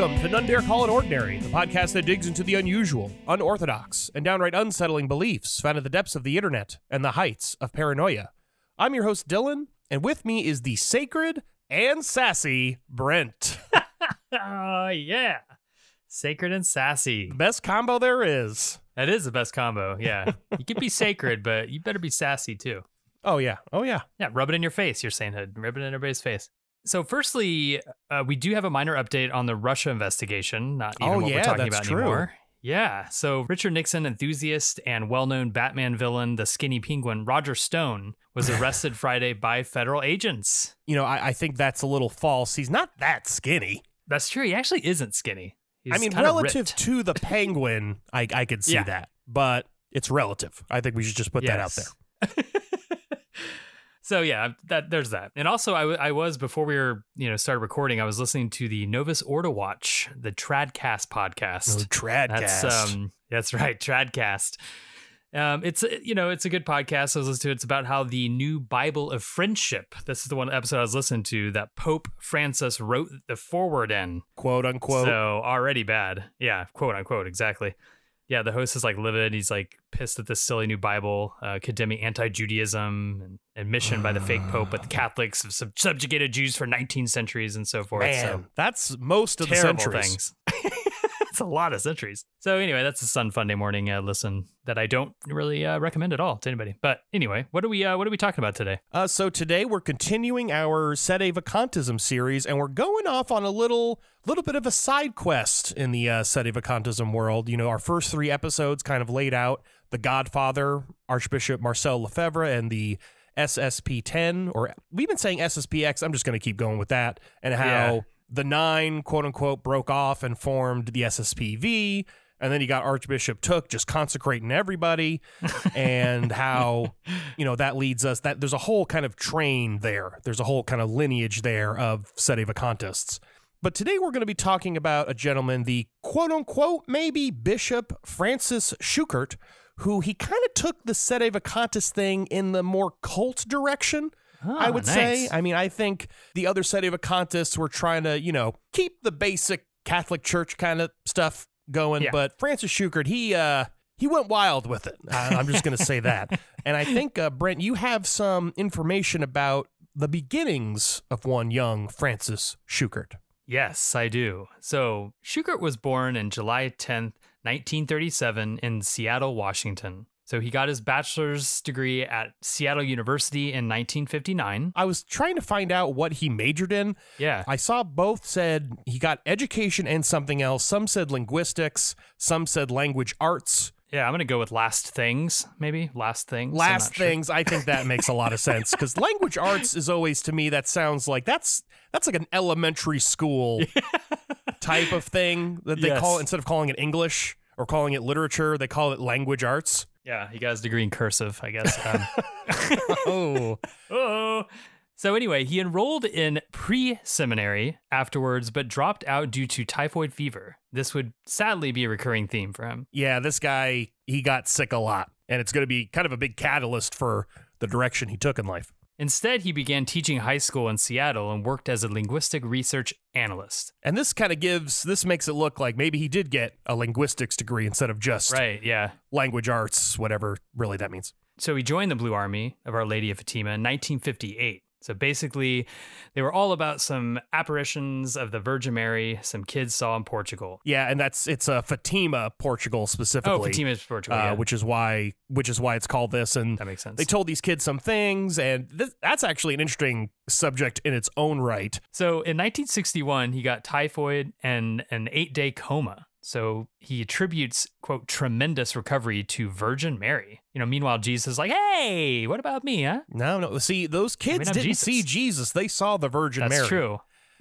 Welcome to None Dare Call It Ordinary, the podcast that digs into the unusual, unorthodox, and downright unsettling beliefs found at the depths of the internet and the heights of paranoia. I'm your host, Dylan, and with me is the sacred and sassy Brent. Yeah. Sacred and sassy. Best combo there is. That is the best combo, yeah. You can be sacred, but you better be sassy, too. Oh, yeah. Oh, yeah. Yeah, rub it in your face, your sainthood. Rub it in everybody's face. So firstly, we do have a minor update on the Russia investigation, not even we're talking about anymore. Yeah, so Richard Nixon enthusiast and well-known Batman villain, the skinny penguin, Roger Stone, was arrested Friday by federal agents. You know, I think that's a little false. He's not that skinny. That's true. He actually isn't skinny. He's relative ripped. To the penguin, I could see that, but it's relative. I think we should just put that out there. So yeah, there's that. And also I was, before we were, started recording, I was listening to the Novus Ordo Watch, the Tradcast podcast. Oh, Tradcast. That's right. Tradcast. It's, it's a good podcast. I was listening to it. It's about how the new Bible of Friendship. This is the one episode I was listening to that Pope Francis wrote the foreword in. Quote unquote. So already bad. Yeah. Quote unquote. Exactly. Yeah, the host is like livid. He's like pissed at this silly new Bible, condemning anti-Judaism and admission by the fake Pope, but the Catholics have subjugated Jews for 19 centuries and so forth. Man, so that's most of the centuries. That's a lot of centuries. So anyway, that's a fun morning listen that I don't really recommend at all to anybody. But anyway, what are we talking about today? So today we're continuing our Sede Vacantism series, and we're going off on a little bit of a side quest in the Sede Vacantism world. You know, our first three episodes kind of laid out the Godfather, Archbishop Marcel Lefebvre, and the SSP10, or we've been saying SSPX. I'm just going to keep going with that, and how the nine, quote unquote, broke off and formed the SSPV. And then you got Archbishop Thuc just consecrating everybody, and how, that leads us, that there's a whole kind of train there. There's a whole kind of lineage there of Sede Vacantists. But today we're going to be talking about a gentleman, the quote unquote, maybe Bishop Francis Schuckardt, who he kind of took the Sede Vacantist thing in the more cult direction. Oh, I would say. I mean, I think the other Sede Vacantists were trying to, keep the basic Catholic Church kind of stuff going. Yeah. But Francis Schuckardt, he went wild with it. I'm just going to say that. And I think, Brent, you have some information about the beginnings of one young Francis Schuckardt. Yes, I do. So Schuckardt was born in July 10th, 1937 in Seattle, Washington. So he got his bachelor's degree at Seattle University in 1959. I was trying to find out what he majored in. Yeah. I saw both said he got education and something else. Some said linguistics. Some said language arts. Yeah, I'm going to go with last things, maybe. Last things. Last things. Sure. I think that makes a lot of sense, because language arts is always, to me, that sounds like that's like an elementary school type of thing that they call, instead of calling it English or calling it literature, they call it language arts. Yeah, he got his degree in cursive, I guess. So anyway, he enrolled in pre-seminary afterwards, but dropped out due to typhoid fever. This would sadly be a recurring theme for him. Yeah, this guy, he got sick a lot, and it's going to be kind of a big catalyst for the direction he took in life. Instead, he began teaching high school in Seattle and worked as a linguistic research analyst. And this kind of makes it look like maybe he did get a linguistics degree instead of just language arts, whatever really that means. So he joined the Blue Army of Our Lady of Fatima in 1958. So basically, they were all about some apparitions of the Virgin Mary some kids saw in Portugal. Yeah, and it's Fatima, Portugal specifically. Oh, Fatima, Portugal, which is why it's called this. And that makes sense. They told these kids some things, and that's actually an interesting subject in its own right. So in 1961, he got typhoid and an 8-day coma. So he attributes, quote, tremendous recovery to Virgin Mary. Meanwhile, Jesus is like, hey, what about me, huh? No. See, those kids didn't see Jesus. They saw the Virgin Mary. That's true.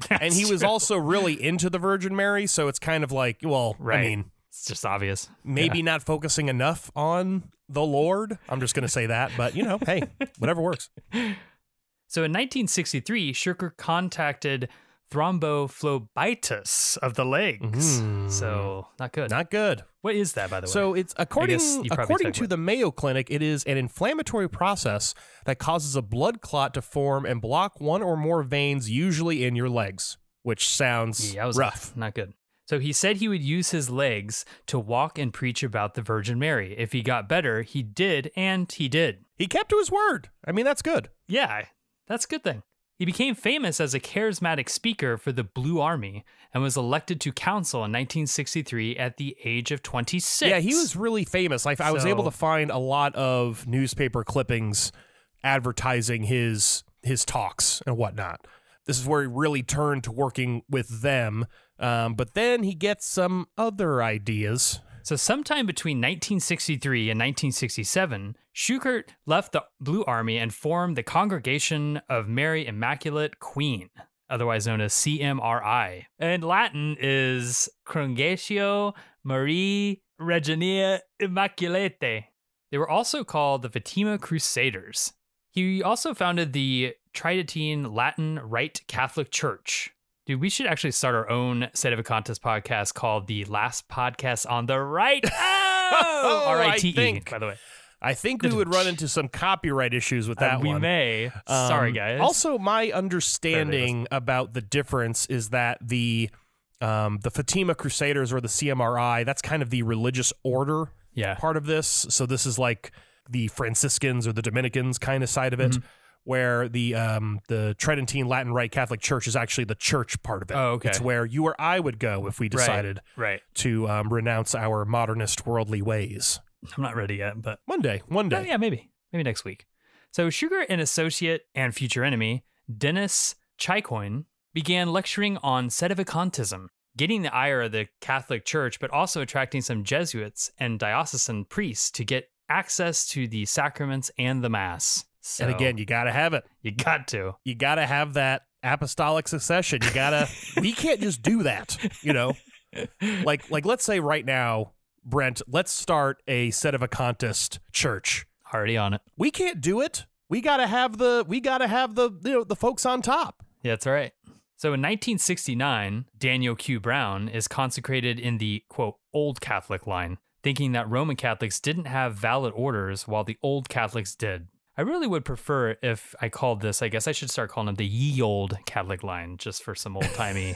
And he was also really into the Virgin Mary. So it's kind of like, well, right. I mean, it's just obvious. Maybe not focusing enough on the Lord. I'm just going to say that. But, hey, whatever works. So in 1963, Schuckardt contacted thrombophlebitis of the legs. Mm. So not good. Not good. What is that, by the way? So it's according to the Mayo Clinic, it is an inflammatory process that causes a blood clot to form and block one or more veins, usually in your legs, which sounds rough. Not good. So he said he would use his legs to walk and preach about the Virgin Mary. If he got better, he did, and he did. He kept to his word. I mean, that's good. Yeah, that's a good thing. He became famous as a charismatic speaker for the Blue Army and was elected to council in 1963 at the age of 26. Yeah, he was really famous. I was able to find a lot of newspaper clippings advertising his talks and whatnot. This is where he really turned to working with them. But then he gets some other ideas. So sometime between 1963 and 1967, Schuckardt left the Blue Army and formed the Congregation of Mary Immaculate Queen, otherwise known as CMRI. And Latin is Congregatio Marie Regina Immaculatae. They were also called the Fatima Crusaders. He also founded the Tridentine Latin Rite Catholic Church. Dude, we should actually start our own Sede Vacantism podcast called The Last Podcast on the Right. Oh, R-I-T-E, by the way. I think we would run into some copyright issues with that one. We may. Sorry, guys. Also, my understanding about the difference is that the Fatima Crusaders or the CMRI, that's kind of the religious order part of this. So this is like the Franciscans or the Dominicans kind of side of it. Mm-hmm. Where the Tridentine Latin Rite Catholic Church is actually the church part of it. Oh, okay. It's where you or I would go if we decided to renounce our modernist worldly ways. I'm not ready yet, but... One day. Oh, yeah, maybe next week. So Schuckardt and associate and future enemy, Denis Chicoine, began lecturing on Sede Vacantism, getting the ire of the Catholic Church, but also attracting some Jesuits and diocesan priests to get access to the sacraments and the Mass. So, and again, you got to have it. You got to. You got to have that apostolic succession. You got to. We can't just do that, you know? Like let's say right now, Brent, let's start a Sede Vacantist church. Already on it. We can't do it. We got to have the folks on top. Yeah, that's right. So in 1969, Daniel Q. Brown is consecrated in the, quote, old Catholic line, thinking that Roman Catholics didn't have valid orders while the old Catholics did. I really would prefer if I called this, I guess I should start calling it the ye old Catholic line, just for some old-timey,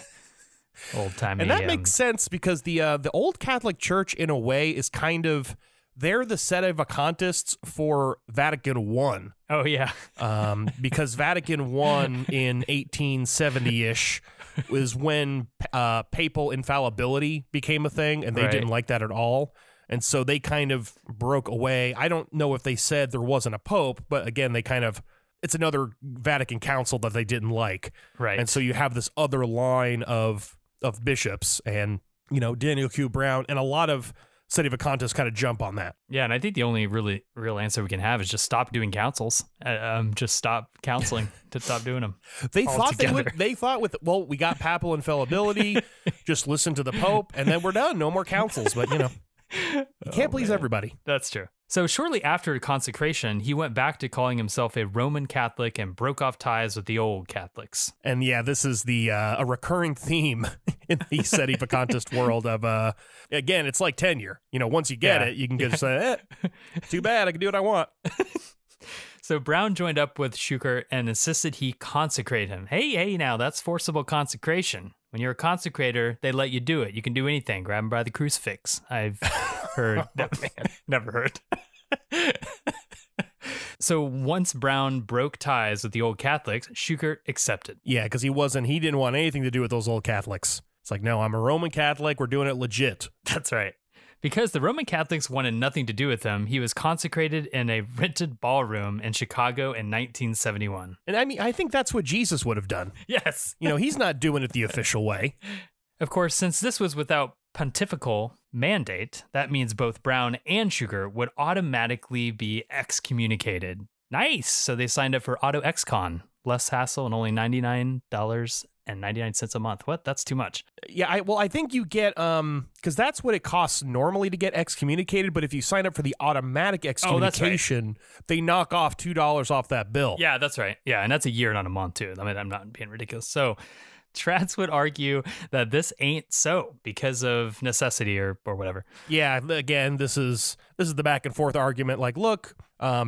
And that makes sense because the old Catholic Church, in a way, is kind of, they're the Sede Vacantists for Vatican I. Oh, yeah. Because Vatican I in 1870-ish was when papal infallibility became a thing, and they didn't like that at all. And so they kind of broke away. I don't know if they said there wasn't a pope, but again, they kind of, it's another Vatican Council that they didn't like. Right. And so you have this other line of bishops and, you know, Daniel Q. Brown and a lot of Sede Vacantists kind of jump on that. Yeah. And I think the only really real answer we can have is just stop doing councils. Just stop counseling to stop doing them. They thought they would, well, we got papal infallibility, just listen to the Pope and then we're done. No more councils, but you know. You can't please everybody. That's true. So shortly after consecration, he went back to calling himself a Roman Catholic and broke off ties with the old Catholics. And yeah, this is the a recurring theme in the Sede Vacantist world of, again, it's like tenure. You know, once you get it, you can just say, eh, too bad, I can do what I want. So Brown joined up with Schuckardt and insisted he consecrate him. Hey, now, that's forcible consecration. When you're a consecrator, they let you do it. You can do anything. Grab him by the crucifix. I've heard that. Man, never heard. So once Brown broke ties with the old Catholics, Schuckardt accepted. Yeah, because he didn't want anything to do with those old Catholics. It's like, no, I'm a Roman Catholic. We're doing it legit. That's right. Because the Roman Catholics wanted nothing to do with him, he was consecrated in a rented ballroom in Chicago in 1971. And I mean, I think that's what Jesus would have done. Yes. You know, he's not doing it the official way. Of course, since this was without pontifical mandate, that means both Brown and Schuckardt would automatically be excommunicated. Nice. So they signed up for auto excon, less hassle and only $99.99 a month. What? That's too much. Yeah, I think you get because that's what it costs normally to get excommunicated, but if you sign up for the automatic excommunication, they knock off $2 off that bill. Yeah, that's right. Yeah, and that's a year, not a month too. I mean, I'm not being ridiculous. So Trads would argue that this ain't so because of necessity or whatever. Yeah, again, this is the back and forth argument like, look,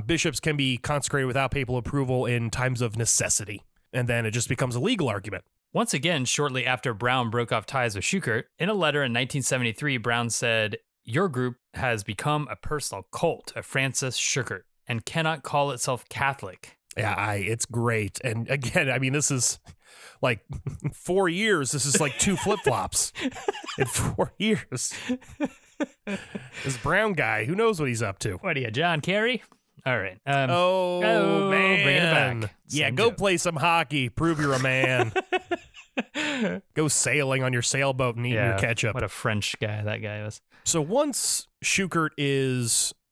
bishops can be consecrated without papal approval in times of necessity. And then it just becomes a legal argument. Once again, shortly after Brown broke off ties with Schuckardt, in a letter in 1973, Brown said, "Your group has become a personal cult of Francis Schuckardt and cannot call itself Catholic." Yeah, it's great. And again, I mean, this is like 4 years. This is like two flip-flops in 4 years. This Brown guy, who knows what he's up to? What are you, John Kerry? All right. Oh, man. Bring it back. Yeah, go play some hockey. Prove you're a man. Go sailing on your sailboat and eat your ketchup. What a French guy that guy was. So once Schuckardt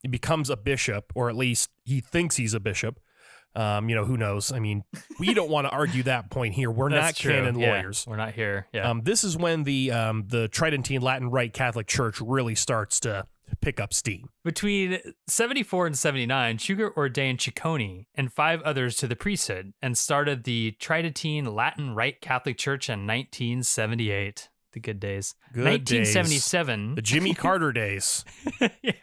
becomes a bishop, or at least he thinks he's a bishop, you know, who knows? I mean, we don't want to argue that point here. We're not canon lawyers. We're not here. Yeah. This is when the Tridentine Latin Rite Catholic Church really starts to pick up steam. Between 74 and 79, Schuckardt ordained Chicoine and 5 others to the priesthood and started the Tridentine Latin Rite Catholic Church in 1978. The good days. Good 1977. Days. The Jimmy Carter days. Yeah.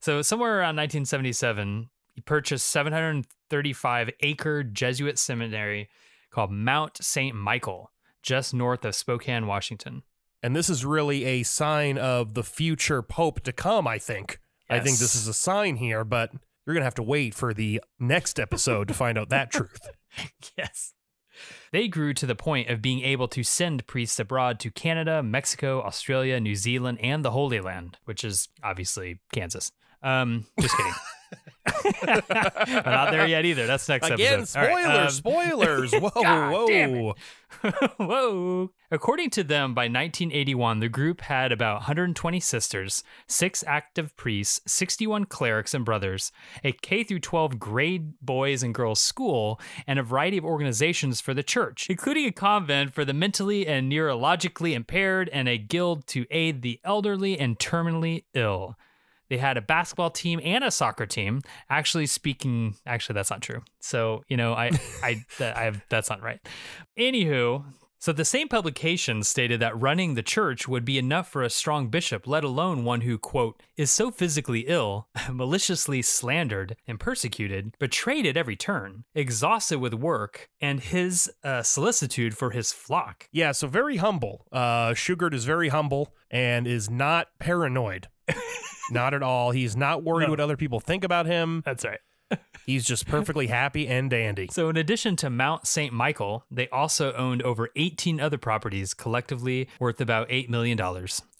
So somewhere around 1977, he purchased 735-acre Jesuit seminary called Mount Saint Michael, just north of Spokane, Washington. And this is really a sign of the future pope to come, I think. Yes. I think this is a sign here, but you're going to have to wait for the next episode to find out that truth. Yes. They grew to the point of being able to send priests abroad to Canada, Mexico, Australia, New Zealand, and the Holy Land, which is obviously Kansas. Just kidding. I'm not there yet either. That's next episode. Again, spoilers. Whoa, whoa. Whoa. According to them, by 1981, the group had about 120 sisters, 6 active priests, 61 clerics and brothers, a K-12 grade boys and girls school, and a variety of organizations for the church, including a convent for the mentally and neurologically impaired and a guild to aid the elderly and terminally ill. They had a basketball team and a soccer team. Actually, that's not true. So, you know, that's not right. Anywho, so the same publication stated that running the church would be enough for a strong bishop, let alone one who, quote, is so physically ill, maliciously slandered and persecuted, betrayed at every turn, exhausted with work, and his solicitude for his flock. Yeah, so very humble. Schuckardt is very humble and is not paranoid. Not at all. He's not worried what other people think about him. That's right. He's just perfectly happy and dandy. So in addition to Mount St. Michael, they also owned over 18 other properties, collectively worth about $8 million.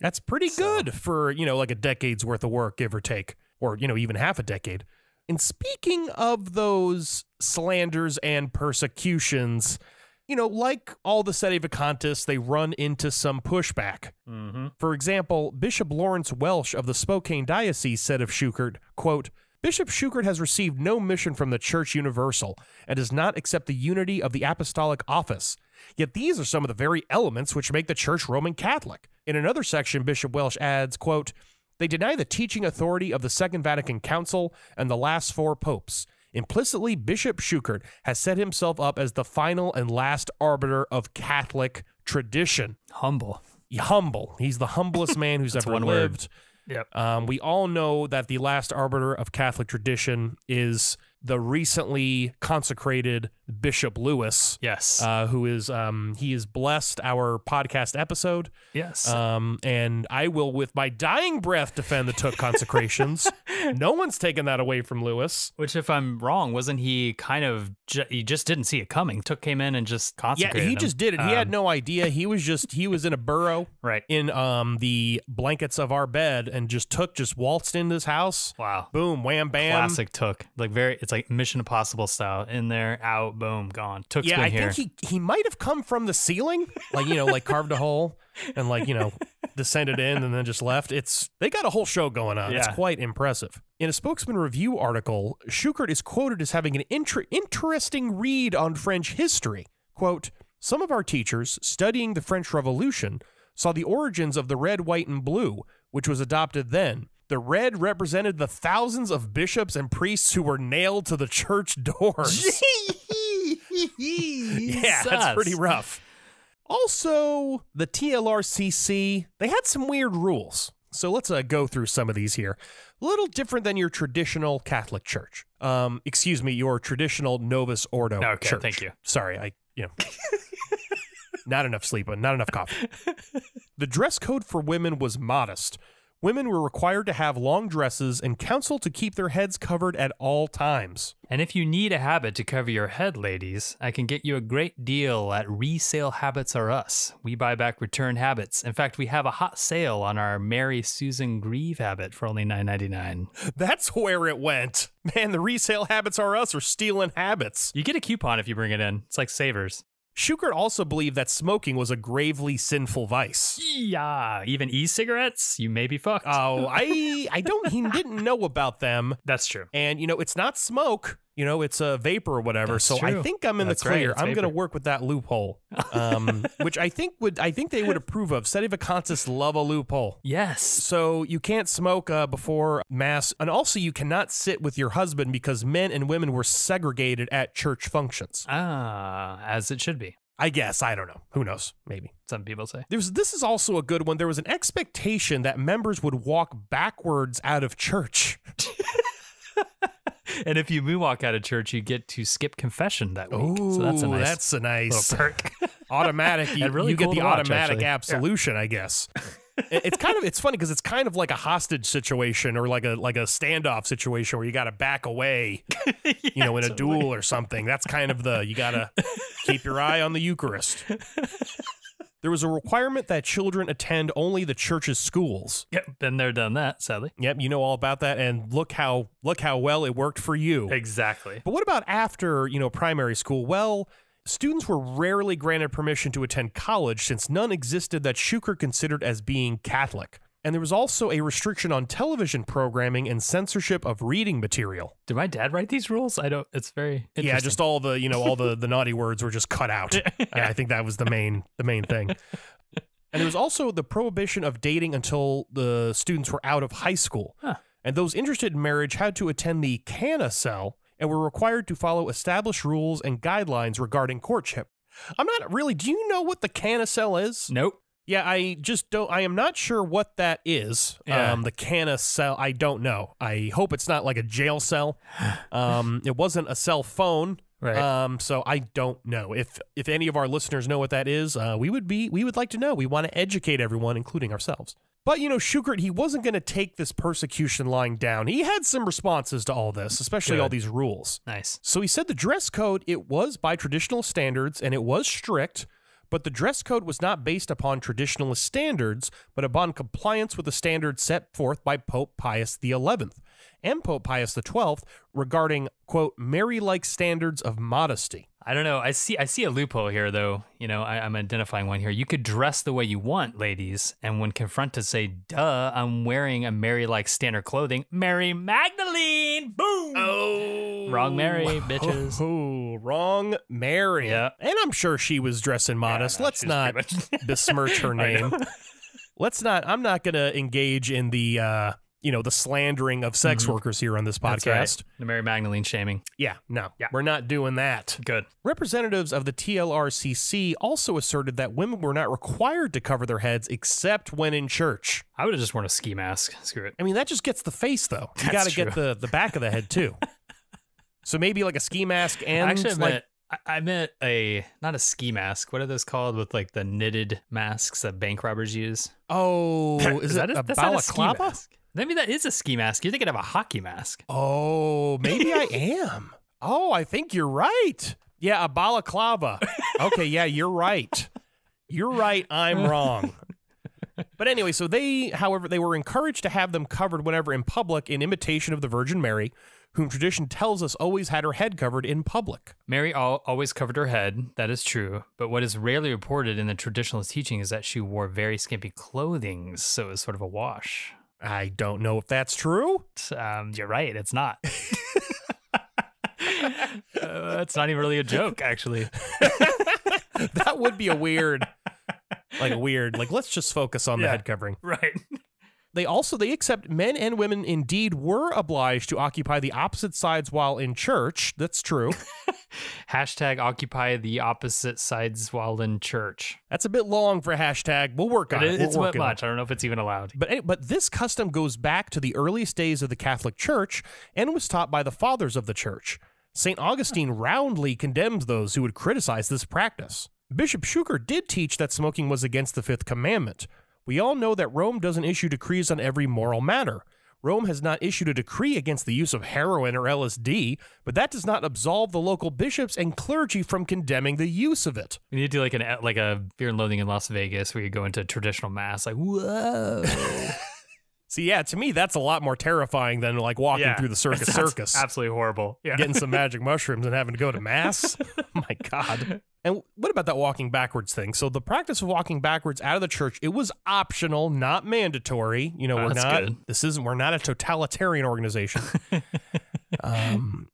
That's pretty good for, you know, like a decade's worth of work, give or take, or, you know, even half a decade. And speaking of those slanders and persecutions, you know, like all the Sede Vacantists, they run into some pushback. Mm-hmm. For example, Bishop Lawrence Welsh of the Spokane Diocese said of Schuckardt, quote, Bishop Schuckardt has received no mission from the Church Universal and does not accept the unity of the apostolic office. Yet these are some of the very elements which make the Church Roman Catholic. In another section, Bishop Welsh adds, quote, they deny the teaching authority of the Second Vatican Council and the last 4 popes. Implicitly, Bishop Schuckardt has set himself up as the final and last arbiter of Catholic tradition. Humble. Humble. He's the humblest man who's ever lived. Yep. We all know that the last arbiter of Catholic tradition is the recently consecrated Bishop Lewis. Yes. Who is, he has blessed our podcast episode. Yes. And I will, with my dying breath, defend the Thuc consecrations. No one's taken that away from Lewis. Which, if I'm wrong, wasn't he kind of, he just didn't see it coming. Thuc came in and just consecrated him. Yeah, he just did it. He had no idea. He was just, he was in a burrow. Right. In the blankets of our bed, and just Thuc just waltzed into his house. Wow. Boom, wham, bam. Classic Thuc. Like it's like Mission Impossible style. In there, out, boom, gone. Thuc's been here. Yeah, I think he might have come from the ceiling. Like, you know, like carved a hole and like, you know, descended in and then just left. They got a whole show going on. Yeah. It's quite impressive. In a Spokesman Review article, Schuckardt is quoted as having an interesting read on French history. Quote, some of our teachers studying the French Revolution saw the origins of the red, white, and blue, which was adopted then. The red represented the thousands of bishops and priests who were nailed to the church doors. Yeah, that's pretty rough. Also, the TLRCC, they had some weird rules. So let's go through some of these here. A little different than your traditional Catholic church. Excuse me, your traditional Novus Ordo church. Thank you. Sorry, I, you know. Not enough sleeping, not enough coffee. The dress code for women was modest. Women were required to have long dresses and counseled to keep their heads covered at all times. And if you need a habit to cover your head, ladies, I can get you a great deal at Resale Habits Are Us. We buy back return habits. In fact, we have a hot sale on our Mary Susan Grieve habit for only $9.99. That's where it went. Man, the Resale Habits Are Us are stealing habits. You get a coupon if you bring it in. It's like Savers. Schuckardt also believed that smoking was a gravely sinful vice. Yeah, even e-cigarettes, you may be fucked. Oh, he didn't know about them. That's true. And, you know, it's not smoke. You know, it's a vapor or whatever. That's so true. I think I'm in the clear. Right, I'm going to work with that loophole, which I think they would approve of. Sede Vacantism love a loophole. Yes. So you can't smoke before mass. And also you cannot sit with your husband because men and women were segregated at church functions. Ah, as it should be. I guess. I don't know. Who knows? Maybe. Some people say. This is also a good one. There was an expectation that members would walk backwards out of church. And if you moonwalk out of church, you get to skip confession that week. Ooh, so that's a nice, perk. Automatic. You get the automatic absolution, I guess. It's kind of, it's funny because it's kind of like a hostage situation or like a standoff situation where you got to back away, yeah, you know, in a duel or something. That's kind of the, you got to keep your eye on the Eucharist. There was a requirement that children attend only the church's schools. Yep, been there, done that, sadly. Yep, you know all about that, and look how well it worked for you. Exactly. But what about after, you know, primary school? Well, students were rarely granted permission to attend college since none existed that Schuckardt considered as being Catholic. And there was also a restriction on television programming and censorship of reading material. Did my dad write these rules? I don't, it's very interesting. Yeah, just all the, you know, all the naughty words were just cut out. I think that was the main thing. And there was also the prohibition of dating until the students were out of high school. Huh. And those interested in marriage had to attend the Cana cell and were required to follow established rules and guidelines regarding courtship. I'm not really, do you know what the Cana cell is? Nope. Yeah, I just don't, I am not sure what that is. Yeah. The Cana cell, I don't know. I hope it's not like a jail cell. It wasn't a cell phone. Right. So I don't know. If any of our listeners know what that is, we would like to know. We want to educate everyone, including ourselves. But, you know, Schuckardt, he wasn't going to take this persecution lying down. He had some responses to all this, especially all these rules. Nice. So he said the dress code, it was by traditional standards, and it was strict. But the dress code was not based upon traditionalist standards, but upon compliance with the standards set forth by Pope Pius XI and Pope Pius XII regarding, quote, Mary-like standards of modesty. I don't know. I see a loophole here, though. You know, I'm identifying one here. You could dress the way you want, ladies, and when confronted, say, duh, I'm wearing a Mary-like standard clothing. Mary Magdalene! Boom! Oh! Wrong Mary, bitches. Oh, wrong Mary. Yeah. And I'm sure she was dressing modest. Yeah, let's not besmirch her name. Let's not, I'm not going to engage in the, you know, the slandering of sex workers here on this podcast. That's right. The Mary Magdalene shaming. Yeah, no, yeah. We're not doing that. Good. Representatives of the TLRCC also asserted that women were not required to cover their heads except when in church. I would have just worn a ski mask. Screw it. I mean, that just gets the face, though. You got to get the back of the head, too. So maybe like a ski mask and I meant not a ski mask. What are those called with like the knitted masks that bank robbers use? Oh, is that a balaclava? Maybe that is a ski mask. You're thinking of a hockey mask. Oh, maybe I am. Oh, I think you're right. Yeah, a balaclava. Okay, yeah, you're right. You're right, I'm wrong. But anyway, so however, they were encouraged to have them covered whenever in public in imitation of the Virgin Mary, whom tradition tells us always had her head covered in public. Mary always covered her head, that is true, but what is rarely reported in the traditionalist teaching is that she wore very skimpy clothing, so it was sort of a wash. I don't know if that's true. You're right. It's not. It's not even really a joke, actually. That would be a weird, like, let's just focus on the head covering. Right. They accept men and women indeed were obliged to occupy the opposite sides while in church. That's true. Hashtag occupy the opposite sides while in church. That's a bit long for hashtag. We'll work on it. It's not much. I don't know if it's even allowed. But this custom goes back to the earliest days of the Catholic Church and was taught by the fathers of the church. St. Augustine roundly condemns those who would criticize this practice. Bishop Schuckardt did teach that smoking was against the Fifth Commandment. We all know that Rome doesn't issue decrees on every moral matter. Rome has not issued a decree against the use of heroin or LSD, but that does not absolve the local bishops and clergy from condemning the use of it. You need to do like a Fear and Loathing in Las Vegas where you go into traditional mass, like, whoa. See, yeah, to me, that's a lot more terrifying than like walking through the circus. Absolutely horrible. Yeah. Getting some magic mushrooms and having to go to mass. My God. And what about that walking backwards thing? So the practice of walking backwards out of the church, it was optional, not mandatory. You know, we're not a totalitarian organization.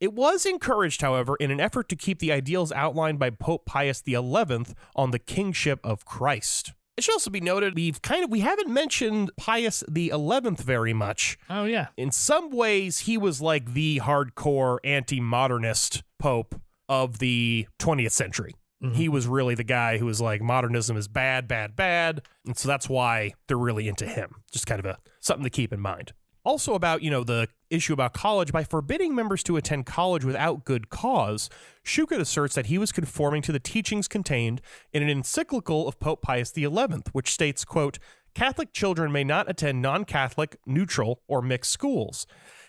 It was encouraged, however, in an effort to keep the ideals outlined by Pope Pius XI on the kingship of Christ. It should also be noted we haven't mentioned Pius XI very much. Oh yeah. In some ways he was like the hardcore anti-modernist pope of the 20th century. Mm-hmm. He was really the guy who was like, modernism is bad, bad, bad. And so that's why they're really into him. Just kind of something to keep in mind. Also about, you know, the issue about college, by forbidding members to attend college without good cause, Schuckardt asserts that he was conforming to the teachings contained in an encyclical of Pope Pius XI, which states, quote, Catholic children may not attend non-Catholic, neutral, or mixed schools,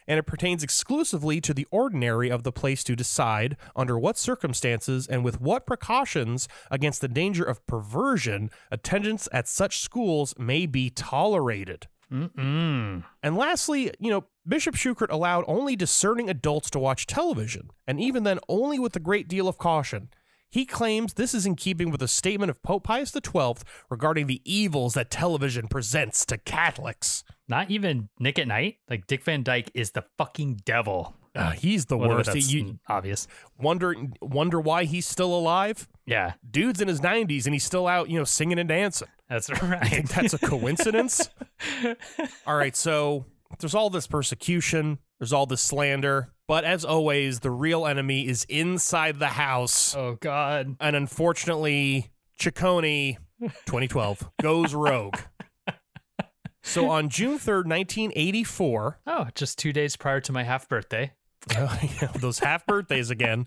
and it pertains exclusively to the ordinary of the place to decide under what circumstances and with what precautions against the danger of perversion attendance at such schools may be tolerated. Mm-mm. And lastly, you know, Bishop Schuckardt allowed only discerning adults to watch television, and even then only with a great deal of caution. He claims this is in keeping with a statement of Pope Pius XII regarding the evils that television presents to Catholics. Not even Nick at Night? Like, Dick Van Dyke is the fucking devil. He's the worst. Obvious. Wonder why he's still alive? Yeah. Dude's in his 90s and he's still out, you know, singing and dancing. That's right. I think that's a coincidence. All right, so there's all this persecution. There's all this slander. But as always, the real enemy is inside the house. Oh, God. And unfortunately, Chicoine, 2012, goes rogue. So on June 3rd, 1984. Oh, just 2 days prior to my half birthday. Those half birthdays again.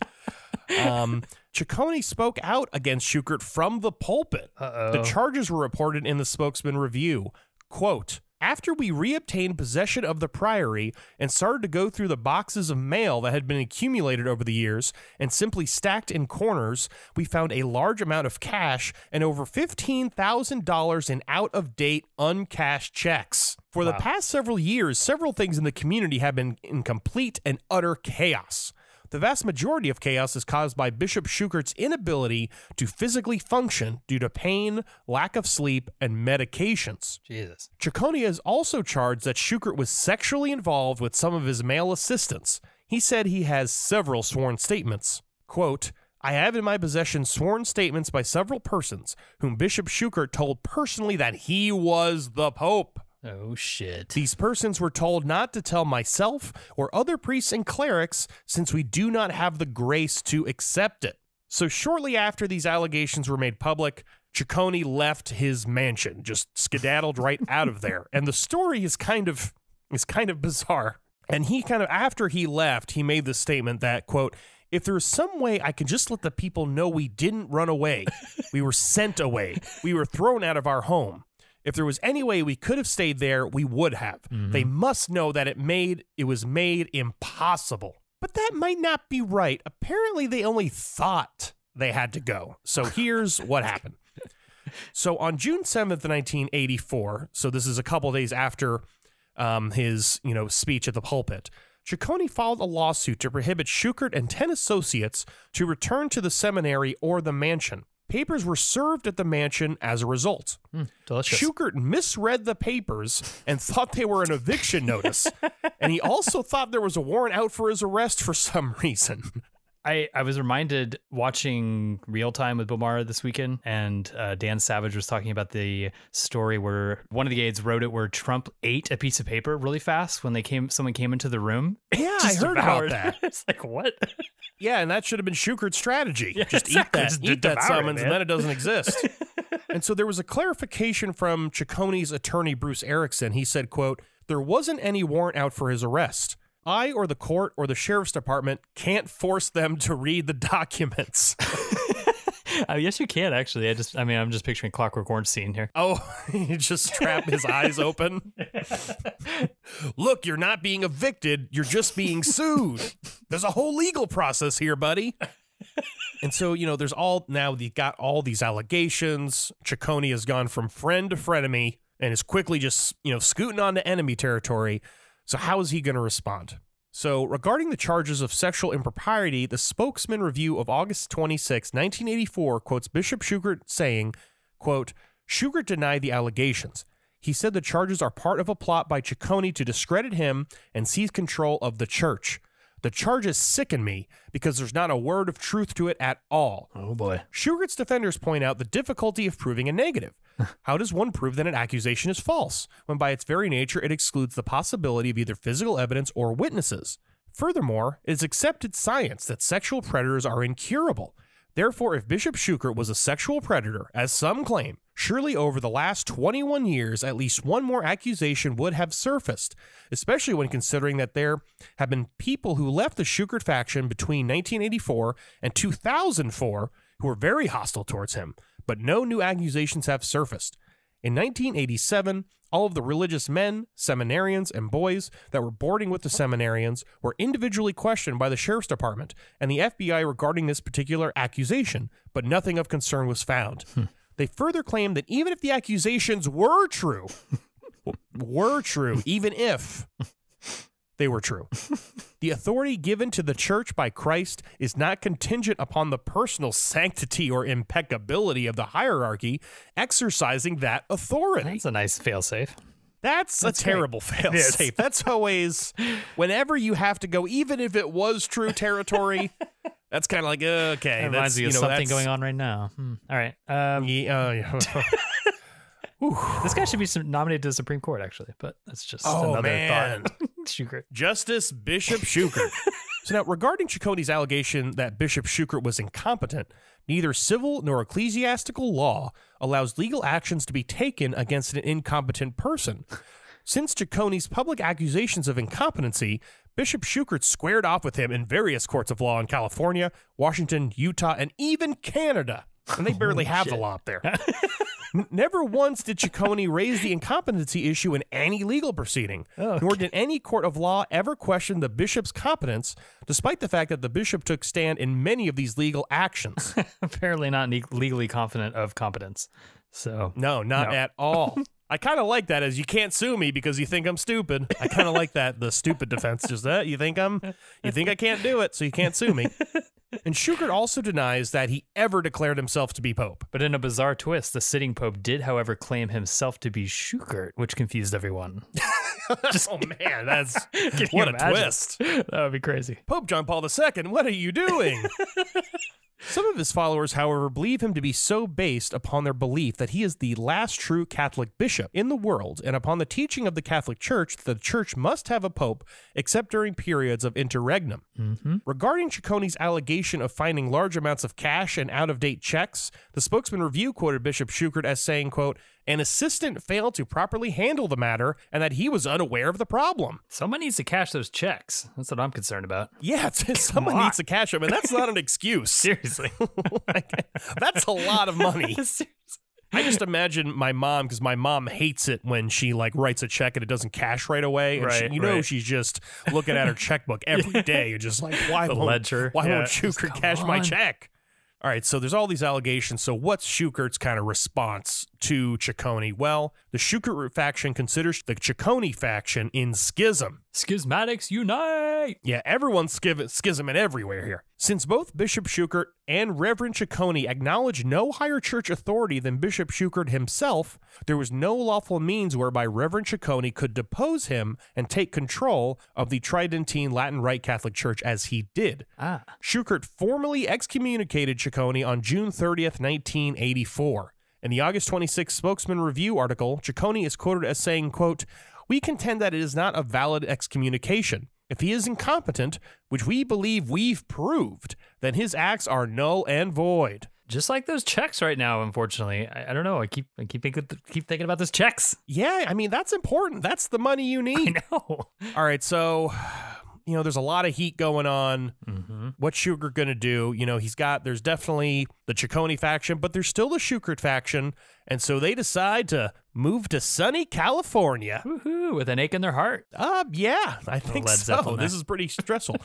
Chicoine spoke out against Schuckardt from the pulpit. The charges were reported in the Spokesman Review. Quote, after we reobtained possession of the priory and started to go through the boxes of mail that had been accumulated over the years and simply stacked in corners, we found a large amount of cash and over $15,000 in out-of-date uncashed checks. For the past several years, several things in the community have been in complete and utter chaos. The vast majority of chaos is caused by Bishop Schuckart's inability to physically function due to pain, lack of sleep, and medications. Jesus. Chicoine is also charged that Schuckardt was sexually involved with some of his male assistants. He said he has several sworn statements. Quote, I have in my possession sworn statements by several persons whom Bishop Schuckardt told personally that he was the Pope. Oh, shit. These persons were told not to tell myself or other priests and clerics since we do not have the grace to accept it. So shortly after these allegations were made public, Chicoine left his mansion, just skedaddled right out of there. And the story is kind of bizarre. And he after he left, he made the statement that, quote, if there was some way I could just let the people know we didn't run away, we were sent away, we were thrown out of our home. If there was any way we could have stayed there, we would have. Mm-hmm. They must know that it was made impossible. But that might not be right. Apparently, they only thought they had to go. So here's what happened. So on June 7th, 1984, so this is a couple of days after his speech at the pulpit, Chicoine filed a lawsuit to prohibit Schuckardt and 10 associates to return to the seminary or the mansion. Papers were served at the mansion as a result. Delicious. Schuckardt misread the papers and thought they were an eviction notice. And he also thought there was a warrant out for his arrest for some reason. I was reminded watching Real Time with Bill Maher this weekend, and Dan Savage was talking about the story where one of the aides wrote it where Trump ate a piece of paper really fast when someone came into the room. Yeah, I heard about that. It's like, what? Yeah, and that should have been Schuckart's strategy. Yeah, just exactly. eat that summons, and then it doesn't exist. And so there was a clarification from Chicone's attorney, Bruce Erickson. He said, quote, there wasn't any warrant out for his arrest. I or the court or the sheriff's department can't force them to read the documents. Yes, you can actually. I'm just picturing Clockwork Orange scene here. Oh, you just trap his eyes open. Look, you're not being evicted. You're just being sued. There's a whole legal process here, buddy. And so, you know, there's all now they've got all these allegations. Chicoine has gone from friend to frenemy and is quickly just, you know, scooting on to enemy territory. So how is he going to respond? So regarding the charges of sexual impropriety, the Spokesman Review of August 26, 1984 quotes Bishop Schuckardt saying, quote, Schuckardt denied the allegations. He said the charges are part of a plot by Chicoine to discredit him and seize control of the church. The charges sicken me because there's not a word of truth to it at all. Oh, boy. Schuckart's defenders point out the difficulty of proving a negative. How does one prove that an accusation is false when by its very nature it excludes the possibility of either physical evidence or witnesses? Furthermore, it is accepted science that sexual predators are incurable. Therefore, if Bishop Schuckardt was a sexual predator, as some claim, surely over the last 21 years, at least one more accusation would have surfaced, especially when considering that there have been people who left the Schuckardt faction between 1984 and 2004 who were very hostile towards him, but no new accusations have surfaced. In 1987, all of the religious men, seminarians, and boys that were boarding with the seminarians were individually questioned by the Sheriff's Department and the FBI regarding this particular accusation, but nothing of concern was found. They further claimed that even if the accusations were true, even if they were true, the authority given to the church by Christ is not contingent upon the personal sanctity or impeccability of the hierarchy exercising that authority. That's a nice failsafe. That's a terrible failsafe. That's always, whenever you have to go, even if it was true territory, that's kind of like, okay. That reminds me of something going on right now. All right. This guy should be nominated to the Supreme Court, actually, but that's just another thought. Schuckardt. Justice Bishop Schuckardt. So now, regarding Chicoine's allegation that Bishop Schuckardt was incompetent, neither civil nor ecclesiastical law allows legal actions to be taken against an incompetent person. Since Chicoine's public accusations of incompetency, Bishop Schuckardt squared off with him in various courts of law in California, Washington, Utah, and even Canada. And they barely have the law up there. Never once did Chicoine raise the incompetency issue in any legal proceeding, nor did any court of law ever question the bishop's competence, despite the fact that the bishop took stand in many of these legal actions. Apparently not legally confident of competence. So No, not at all. I kind of like that as you can't sue me because you think I'm stupid. I kind of like that, the stupid defense, just that you think I can't do it, so you can't sue me. And Schuckardt also denies that he ever declared himself to be pope. But in a bizarre twist, the sitting pope did, however, claim himself to be Schuckardt, which confused everyone. Oh, man, that's what a twist. That would be crazy. Pope John Paul II, what are you doing? Some of his followers, however, believe him to be so based upon their belief that he is the last true Catholic bishop in the world and upon the teaching of the Catholic Church that the Church must have a pope except during periods of interregnum. Regarding Chicoine's allegation of finding large amounts of cash and out-of-date checks, the Spokesman Review quoted Bishop Schuckardt as saying, quote, an assistant failed to properly handle the matter and that he was unaware of the problem. Someone needs to cash those checks. That's what I'm concerned about. Yeah, someone needs to cash them, and that's not an excuse. Seriously. That's a lot of money. I just imagine my mom, because my mom hates it when she like writes a check and it doesn't cash right away. And you know, she's just looking at her checkbook every day and just like, why won't Schuckardt cash my check? All right, so there's all these allegations. So what's Schuckart's kind of response to Chicoine? Well, the Schuckardt faction considers the Chicoine faction in schism. Schismatics unite! Yeah, everyone's schisming everywhere here. Since both Bishop Schuckardt and Reverend Chicoine acknowledge no higher church authority than Bishop Schuckardt himself, there was no lawful means whereby Reverend Chicoine could depose him and take control of the Tridentine Latin Rite Catholic Church as he did. Schuckardt formally excommunicated Chicoine on June 30th, 1984. In the August 26th Spokesman Review article, Chicoine is quoted as saying, quote, we contend that it is not a valid excommunication. If he is incompetent, which we believe we've proved, then his acts are null and void. Just like those checks right now, unfortunately. I don't know. I keep thinking about those checks. Yeah, I mean, that's important. That's the money you need. I know. All right, so you know, there's a lot of heat going on. Mm-hmm. What's Schuckardt going to do? You know, he's got, there's definitely the Chicoine faction, but there's still the Schuckardt faction. And so they decide to move to sunny California. Woohoo, with an ache in their heart. Yeah, I think so. This is pretty stressful.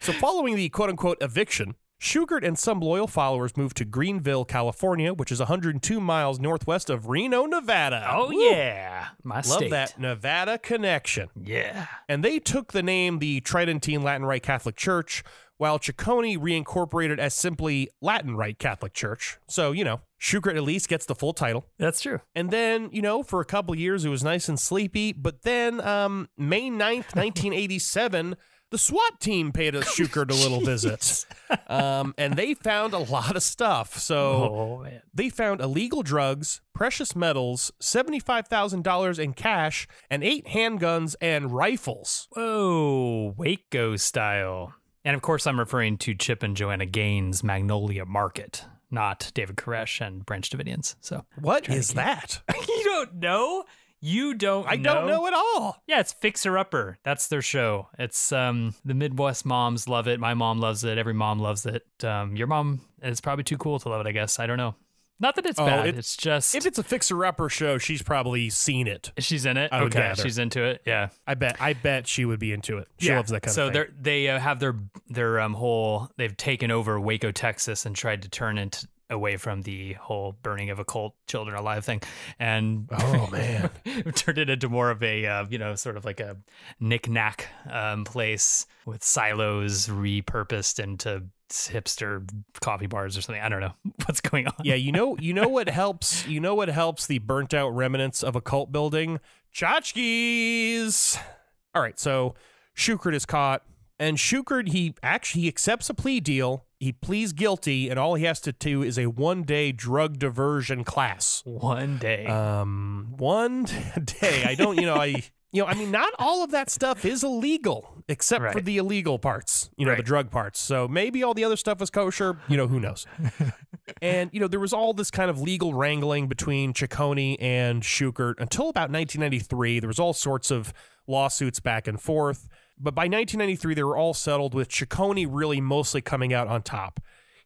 So following the quote-unquote eviction, Schuckardt and some loyal followers moved to Greenville, California, which is 102 miles northwest of Reno, Nevada. Oh, woo, yeah. My state. Love that Nevada connection. Yeah. And they took the name the Tridentine Latin Rite Catholic Church, while Chicoine reincorporated as simply Latin Rite Catholic Church. So, you know, Schuckardt at least gets the full title. That's true. And then, you know, for a couple of years, it was nice and sleepy. But then May 9th, 1987... the SWAT team paid us Schuckardt a little visit, and they found a lot of stuff. So they found illegal drugs, precious metals, $75,000 in cash, and 8 handguns and rifles. Whoa, Waco style. And of course, I'm referring to Chip and Joanna Gaines' Magnolia Market, not David Koresh and Branch Davidians. So what is that? You don't know? You don't know? I don't know at all. Yeah, it's Fixer Upper. That's their show. It's the Midwest moms love it. My mom loves it. Every mom loves it. Your mom is probably too cool to love it, I guess. I don't know. Not that it's bad. It's just... if it's a Fixer-Upper show, she's probably seen it. She's in it? Okay, she's into it? Yeah. I bet she would be into it. She loves that kind of thing. So they have their whole... they've taken over Waco, Texas and tried to turn it away from the whole burning of occult children alive thing, and oh man, turned it into more of a you know, sort of like a knick-knack place with silos repurposed into hipster coffee bars or something. I don't know what's going on. Yeah, you know what helps. You know what helps the burnt out remnants of a cult building? Tchotchkes. All right, so Schuckardt is caught, and Schuckardt he accepts a plea deal. He pleads guilty, and all he has to do is a one-day drug diversion class. 1 day. 1 day. I don't, you know, I mean, not all of that stuff is illegal, except for the illegal parts, you know, the drug parts. So maybe all the other stuff is kosher, you know, who knows? And, you know, there was all this kind of legal wrangling between Chicoine and Schuckardt until about 1993. There was all sorts of lawsuits back and forth. But by 1993, they were all settled, with Chicoine really mostly coming out on top.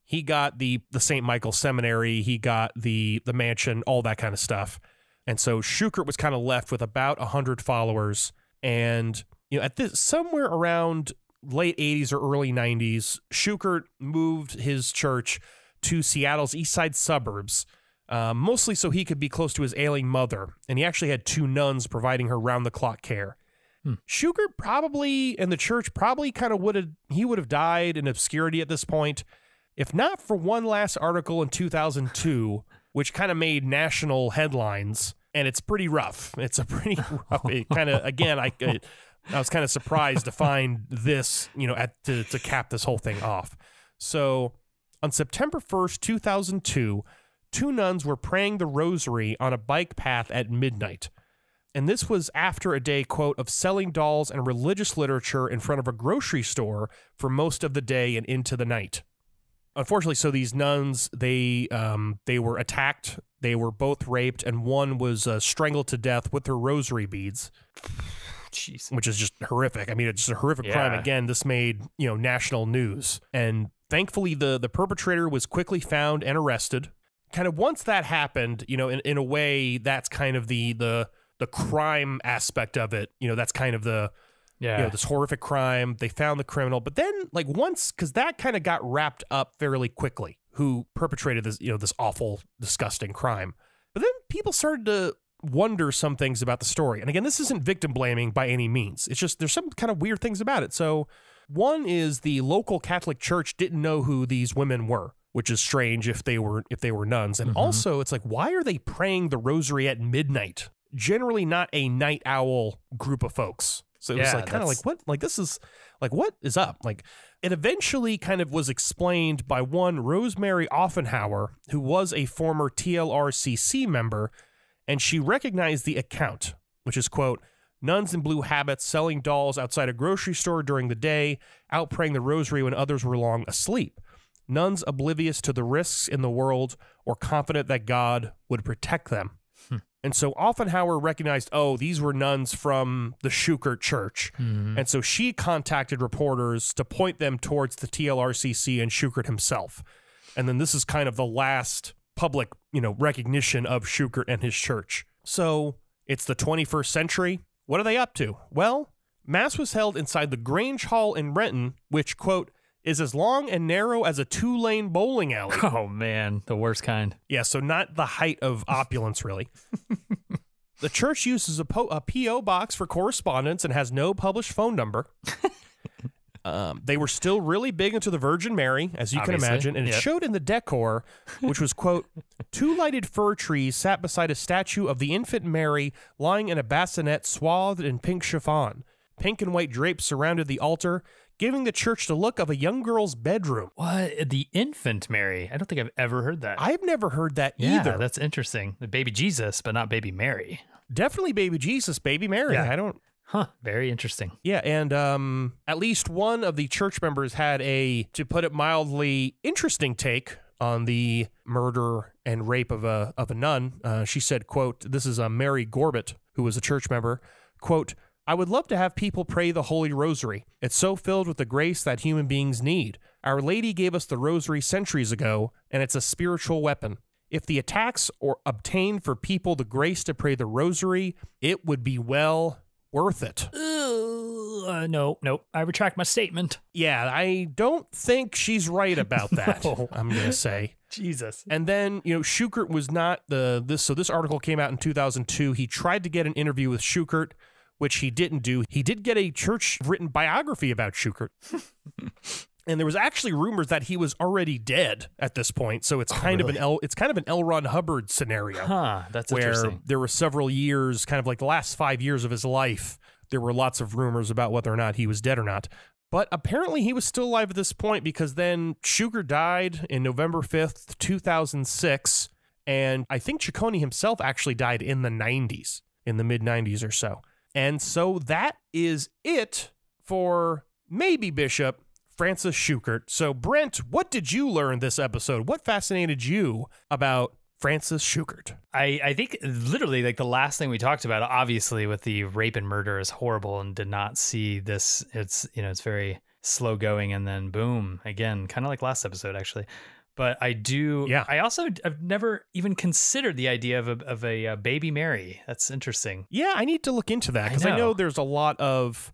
He got the St. Michael Seminary, he got the mansion, all that kind of stuff. And so Schuckardt was kind of left with about 100 followers. And you know, at this somewhere around late 80s or early 90s, Schuckardt moved his church to Seattle's east side suburbs, mostly so he could be close to his ailing mother. And he actually had 2 nuns providing her round-the-clock care. Schuckardt probably, and the church probably kind of would have died in obscurity at this point, if not for one last article in 2002, which kind of made national headlines, and it's pretty rough. It's a pretty rough, it kind of, again, I was kind of surprised to find this, you know, to cap this whole thing off. So on September 1st, 2002, 2 nuns were praying the rosary on a bike path at midnight. And this was after a day, quote, of selling dolls and religious literature in front of a grocery store for most of the day and into the night. Unfortunately, so these nuns, they were attacked, they were both raped, and one was strangled to death with her rosary beads. Jeez. Which is just horrific. I mean, it's just a horrific crime. Again, this made, you know, national news. And thankfully, the perpetrator was quickly found and arrested. Kind of once that happened, you know, in a way, that's kind of the crime aspect of it, you know, that's kind of the, you know, this horrific crime. They found the criminal, but then like once, because that kind of got wrapped up fairly quickly, who perpetrated this, you know, this awful, disgusting crime. But then people started to wonder some things about the story. And again, this isn't victim blaming by any means. It's just, there's some kind of weird things about it. So one is the local Catholic Church didn't know who these women were, which is strange if they were nuns. And also it's like, why are they praying the rosary at midnight? Generally not a night owl group of folks. So it was like kind of like, what, like this is like, what is up? Like it eventually kind of was explained by one Rosemary Offenhauer, who was a former TLRCC member, and she recognized the account, which is, quote, nuns in blue habits selling dolls outside a grocery store during the day, out praying the rosary when others were long asleep. Nuns oblivious to the risks in the world or confident that God would protect them. And so Offenhauer recognized, oh, these were nuns from the Schuckardt Church. Mm-hmm. And so she contacted reporters to point them towards the TLRCC and Schuckardt himself. And then this is kind of the last public, you know, recognition of Schuckardt and his church. So it's the 21st century. What are they up to? Well, Mass was held inside the Grange Hall in Renton, which, quote, is as long and narrow as a two-lane bowling alley. Oh, man, the worst kind. Yeah, so not the height of opulence, really. The church uses a P.O. box for correspondence and has no published phone number. They were still really big into the Virgin Mary, as you can imagine, and it showed in the decor, which was, quote, two lighted fir trees sat beside a statue of the infant Mary lying in a bassinet swathed in pink chiffon. Pink and white drapes surrounded the altar, giving the church the look of a young girl's bedroom. What? The infant Mary? I don't think I've ever heard that. I've never heard that either. Yeah, that's interesting. The baby Jesus, but not baby Mary. Definitely baby Jesus, baby Mary. Yeah. I don't... Huh. Very interesting. Yeah, and at least one of the church members had a, to put it mildly, interesting take on the murder and rape of a nun. She said, quote, this is Mary Gorbitt, who was a church member, quote, I would love to have people pray the Holy Rosary. It's so filled with the grace that human beings need. Our Lady gave us the Rosary centuries ago, and it's a spiritual weapon. If the attacks or obtained for people the grace to pray the Rosary, it would be well worth it. No, I retract my statement. Yeah, I don't think she's right about that. No. I'm going to say. Jesus. And then, you know, Schuckardt was not so this article came out in 2002. He tried to get an interview with Schuckardt, which he didn't do. He did get a church-written biography about Schuckardt. And there was actually rumors that he was already dead at this point, so it's kind of an L. Ron Hubbard scenario. Huh, that's interesting. Where there were several years, kind of like the last 5 years of his life, there were lots of rumors about whether or not he was dead or not. But apparently he was still alive at this point, because then Schuckardt died in November 5th, 2006, and I think Chicoine himself actually died in the 90s, in the mid-90s or so. And so that is it for maybe Bishop Francis Schuckardt. So, Brent, what did you learn this episode? What fascinated you about Francis Schuckardt? I think literally, like, the last thing we talked about, obviously, with the rape and murder is horrible, and did not see this. It's, you know, it's very slow going, and then boom, again, kind of like last episode, actually. But I do. Yeah. I also have never even considered the idea of a baby Mary. That's interesting. Yeah, I need to look into that, because I know there's a lot of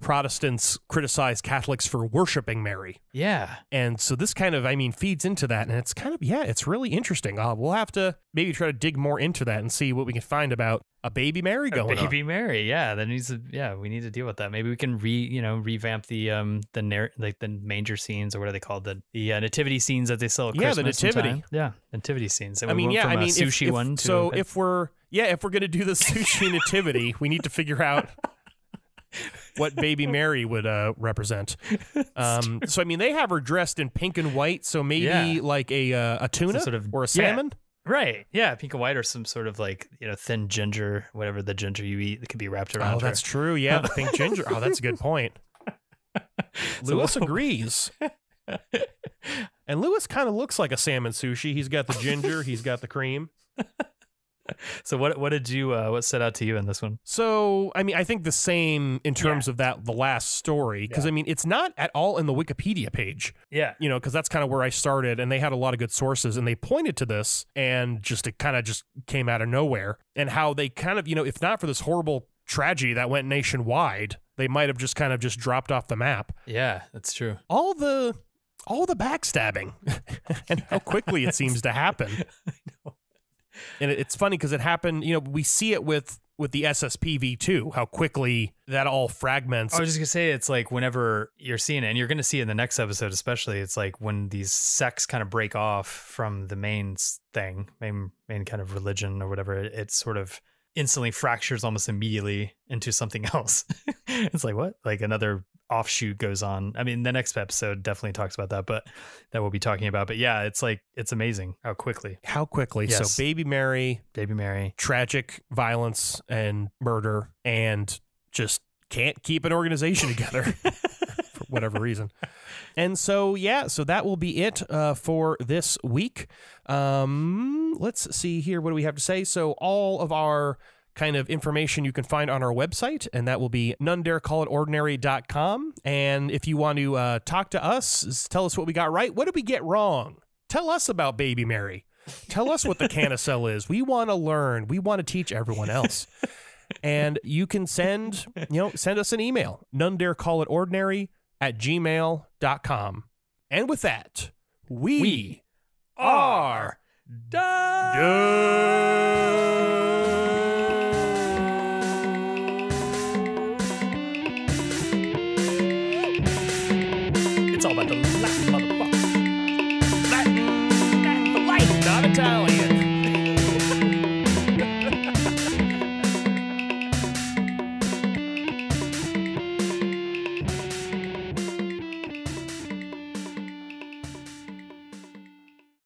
Protestants criticize Catholics for worshiping Mary. Yeah. And so this kind of, I mean, feeds into that, and it's kind of, yeah, it's really interesting. We'll have to maybe try to dig more into that and see what we can find about a baby Mary going on. Baby Mary, yeah, that needs to, yeah, we need to deal with that. Maybe we can revamp the manger scenes, or what are they called, the nativity scenes that they sell at Christmas. Yeah, the nativity. Sometime. Yeah, nativity scenes. And I mean, yeah, I mean, sushi one. So if we're gonna do the sushi nativity, we need to figure out what baby Mary would represent. So, I mean, they have her dressed in pink and white, so maybe like a tuna or a salmon. Yeah, right. Yeah, pink and white, or some sort of, like, you know, thin ginger, whatever the ginger you eat, it could be wrapped around her. Oh, that's true. Yeah, the pink ginger. Oh, that's a good point. Lewis agrees. And Lewis kind of looks like a salmon sushi. He's got the ginger. He's got the cream. So what did you, what stood out to you in this one? So, I mean, I think the same in terms of the last story, because I mean, it's not at all in the Wikipedia page. Yeah. You know, because that's kind of where I started, and they had a lot of good sources, and they pointed to this, and just, it kind of just came out of nowhere, and how they kind of, you know, if not for this horrible tragedy that went nationwide, they might have just kind of just dropped off the map. Yeah, that's true. All the backstabbing and how quickly it seems to happen. I know. And it's funny, because it happened, you know, we see it with the SSPV too, how quickly that all fragments. I was just going to say, it's like whenever you're seeing it, and you're going to see it in the next episode especially, it's like when these sects kind of break off from the main thing, main kind of religion or whatever, it sort of instantly fractures almost immediately into something else. It's like, what? Like another offshoot goes on. I mean, the next episode definitely talks about that, but that we'll be talking about. But yeah, it's like, it's amazing how quickly. How quickly. Yes. So baby Mary, tragic violence and murder, and just can't keep an organization together. whatever reason. And so, yeah, so that will be it for this week. Let's see here. What do we have to say? So all of our kind of information you can find on our website, and that will be nonedarecallitordinary.com. And if you want to talk to us, tell us what we got right. What did we get wrong? Tell us about Baby Mary. Tell us what the canicel is. We want to learn. We want to teach everyone else. And you can send, you know, send us an email, nonedarecallitordinary@gmail.com. And with that, we are done. It's all about the Latin motherfucker. Latin for life, not Italian.